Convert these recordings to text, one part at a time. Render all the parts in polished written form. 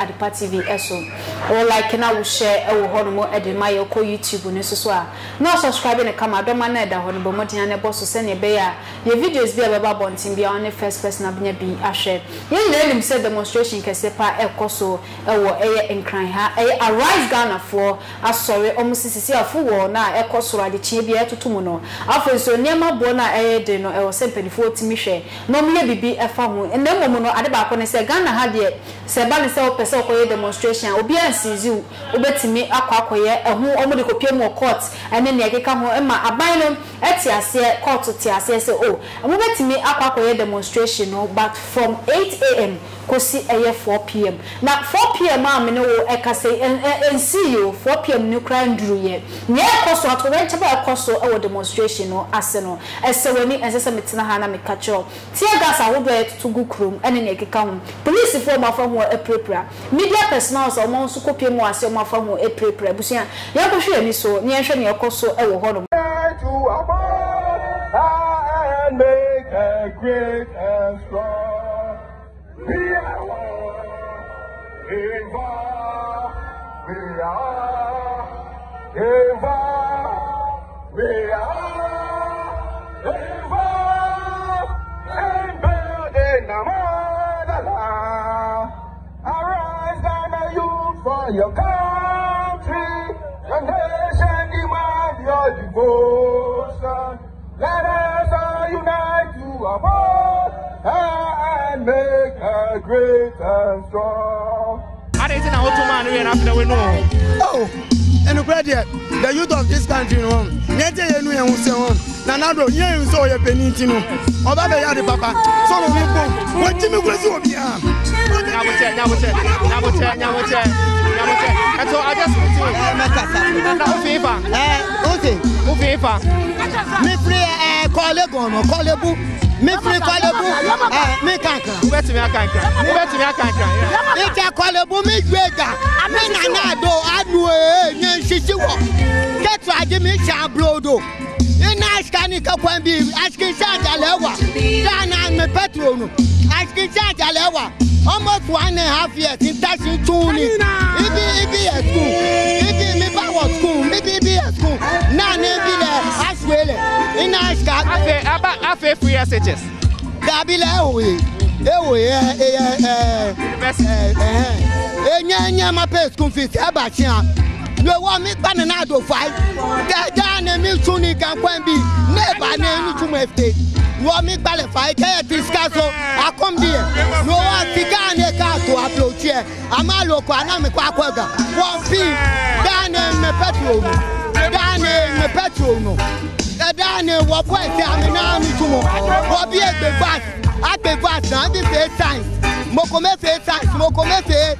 Adepa TV eso or like na wo share e wo hono mo e de mayo ko YouTube ne so a na subscribe ne kama do ma na da hono bo modin na bo so se ne be ya ye videos bi ababa bontin bi on the first person abnya bi ahwe ye lelim say demonstration kese pa e koso e wo e enkran ha e Arise Ghana for asore omusisisi afu wo na e koso ade chie bi e tutumu no afu so niema bo na e de no e wo se penifo otimi hwe no mye bibi e fa ho na mmom no ade ba ko ne se Ghana ha de se ba ne se o pese okoye demonstration obi ansizu obetimi akwa akoye ehu omudi kopie mu court ene ne ekeka ho ema abailo eti ase court ti ase se o obetimi akwa akoye demonstration no but from 8 AM kosi eye 4 PM na 4 PM am ne wo eka sei nsi yo 4 PM ne kra nduru ye ne ekoso ato wenche ba ekoso ewo demonstration no ase no ese wani ese se metina ha na mekacho ti gas awodo etutugu krom ene ne ekeka ho police fo ma fo ho eprepra media personals or mon so copy mo ase mo afa ho eprepra busia ya ko hwe ni so ni ehwe ni ekoso ewo ho no and make a great and strong for your country, your nation demand your devotion. Let us all unite to uphold and make a great and strong. I didn't know how to man after we know. Oh, and the graduate, the youth of this country, Nanado, you saw your penitino. Obama, the papa, some of people, what Timmy was over here. Now, I just me, almost 1.5 years in touching tuning. If he at school, if he was school, maybe be at school. Now, maybe as well. In Ashka, I pay for your suggestions. Dabila, my pay school fees, Abachian. No one make banana fight. Gajan and Miltuni can be never named to my state. What me qualify? Can you discuss? I come here. No one can get to approach here. I'm a local. I'm a quagga. One thing. Down in the petrol. Down in the petrol. Down in what point? I'm in army tomorrow. What be the bus? I be bus. I be pay time. Mokome pay time. Mokome pay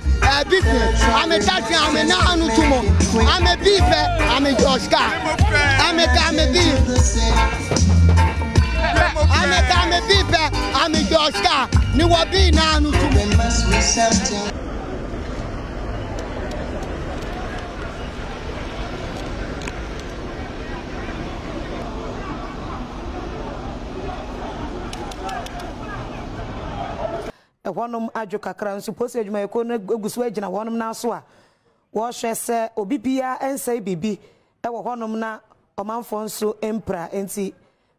business. I'm a taxi. I'm in army tomorrow. I'm a beef. I'm a Joshua. I'm a beef. I'm a beeper, I'm a Joshua. You will be now. There must be something. A one-room adjuka crown supposed to be my corner, Guswagin, a one-room now swa. Wash a sir, Obibia, and say Bibi. A one-room now, a man for so emperor, and see.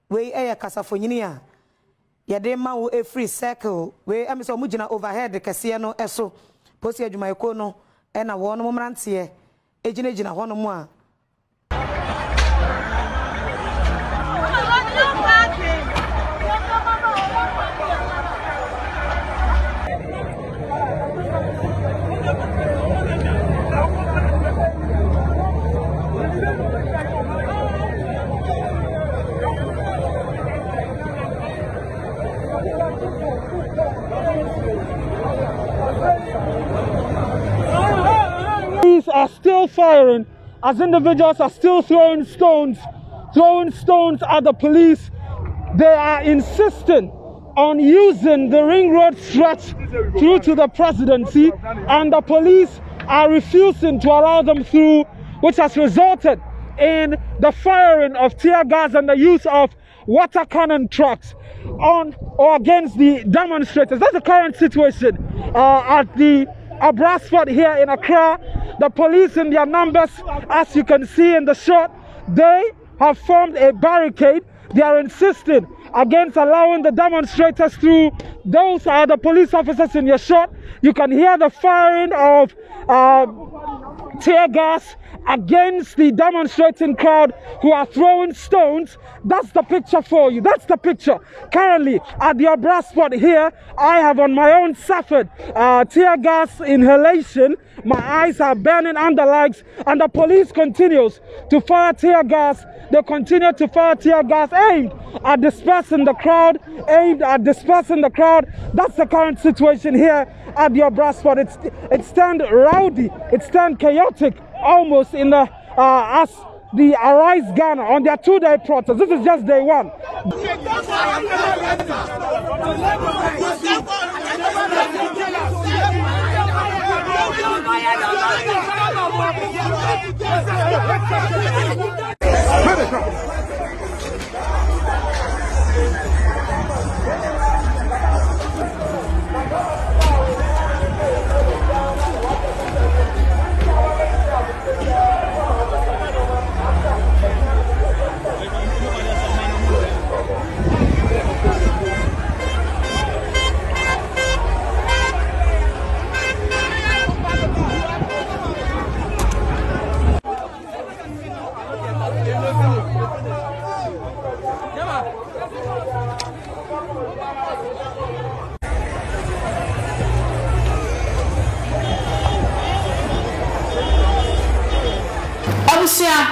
We are a Casafonia. Yadema wo e free circle we emi so mujina overhead kese no eso posi adwumayeko no e na wo no momrante e ejinejina ho no mu a Police are still firing as individuals are still throwing stones at the police. They are insistent on using the ring road stretch through to the presidency, and the police are refusing to allow them through, which has resulted in the firing of tear gas and the use of water cannon trucks on or against the demonstrators. That's the current situation at the Abrasford here in Accra. The police, in their numbers, as you can see in the shot, they have formed a barricade. They are insisting against allowing the demonstrators through. Those are the police officers in your shot. You can hear the firing of tear gas against the demonstrating crowd who are throwing stones. That's the picture for you. That's the picture. Currently at the Abrasford here, I have on my own suffered tear gas inhalation. My eyes are burning under lights, and the police continues to fire tear gas. They continue to fire tear gas aimed at dispersing the crowd, aimed at dispersing the crowd. That's the current situation here at the Abrasford. It's turned rowdy. It's turned chaotic, almost in the as the Arise Ghana on their two-day protest. This is just day one.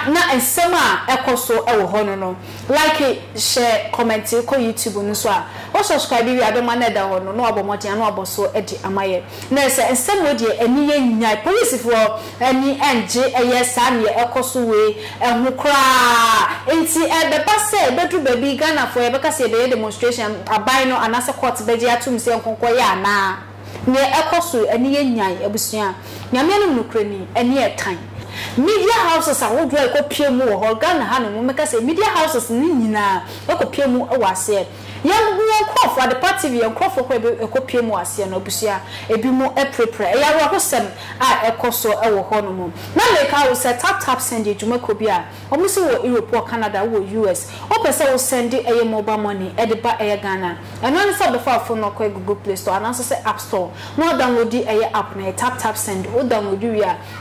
Na ensema ekoso ewo hono no like share comment ko YouTube no so a o subscribe wi adoma na da hono no abomoti anu aboso e di amaye na se ensema de eniye nyai police for eni nje eye sam ye ekoso we ehukra enti e be pass e bedu baby Ghana for e be ka se be demonstration abai no anase court be je atum se nkonko ya na ne ekoso eniye nyai ebusua nyame no nukreni eni e tan media houses are would like opium or Ghana Hanu make us a media houses nina opium was here. Young woman cough for the party and cough for a copium was here no busia, a be more a prepare. I was sent at a cost or our honeymoon. Now, like I was a tap send you to Macobia, or Missou Europe or Canada or US, or Pesa will send you a mobile money at the bar air Ghana. And on the side of our phone or Google Play Store and also say App Store, more download the air app and tap send or download you.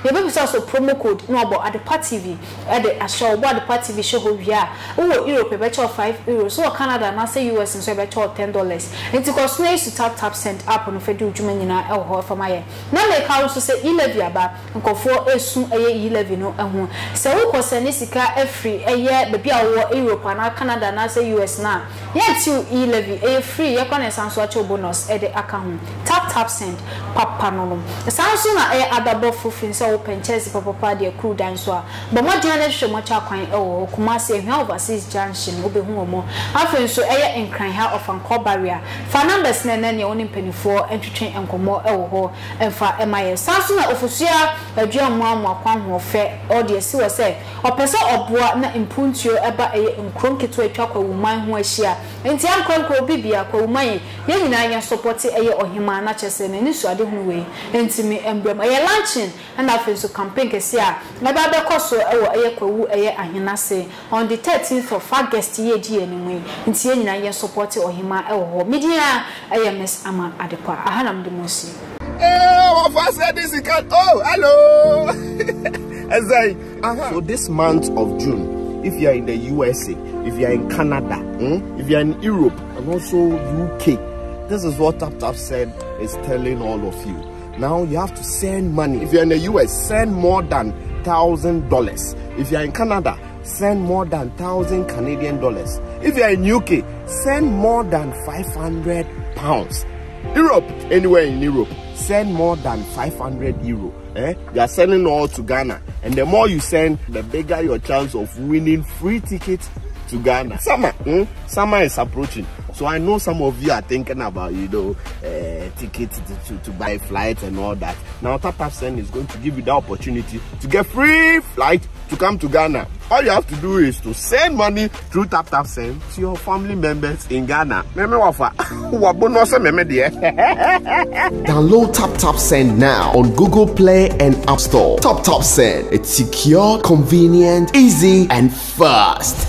The baby is also promo code. No, but at the party TV, at the show, what the party TV show we are. Oh, Europe, a better €5. So Canada, and I say US, and so a better $10. And to cost me to tap send up on a federal German in our hall for my. Now they can also say 11 ba and go for a soon a 11 no and one. So who can send this car every a year, baby, our Europe and Canada, and I say US now. Yet you 11 a free, you can answer what your bonus at the account. Tap send, papa no. Samsung are a double fulfilling so open chest, papa. The crew dancer, but what the other show much acquaint or Kumasi and overseas junction will be home. I feel so air and crying out of Uncle Barrier. For numbers, and then your only penny for entertain Uncle More Elho and for MIA. Samson Officia, a John Mamma, one more fair or the suicide or person or board not impunch you about a crunky to a chocolate woman who is here. And the uncle Bibia, call mine, young and supporting a or him, and not just an initial way. And to me, emblem, I luncheon, and I feel so camping. My Baba Cosso, our air, a year, and on the 13th of August, anyway, in Siena, yes. support or hima or media. I am Miss Ama Adepa. I have the mercy. Oh, hello. As I so this month of June, if you are in the USA, if you are in Canada, if you are in Europe and also UK, this is what TapTapSend is telling all of you. Now you have to send money. If you are in the US, send more than $1,000. If you are in Canada, send more than 1,000 Canadian dollars. If you are in UK, send more than £500. Europe, anywhere in Europe, send more than €500. You are sending all to Ghana, and the more you send, the bigger your chance of winning free tickets to Ghana. Summer, summer is approaching, so I know some of you are thinking about, you know, tickets to buy flights and all that. Now TapTapSend is going to give you the opportunity to get free flight to come to Ghana. All you have to do is to send money through TapTapSend to your family members in Ghana. Download TapTapSend now on Google Play and App Store. TapTapSend, it's secure, convenient, easy, and fast.